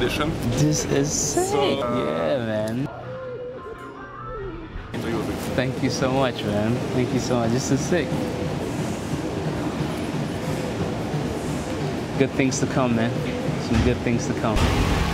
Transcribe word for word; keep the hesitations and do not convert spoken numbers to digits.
edition. This is sick. So, uh, yeah, man. Thank you so much, man. Thank you so much. This is sick. Good things to come, man. Some good things to come.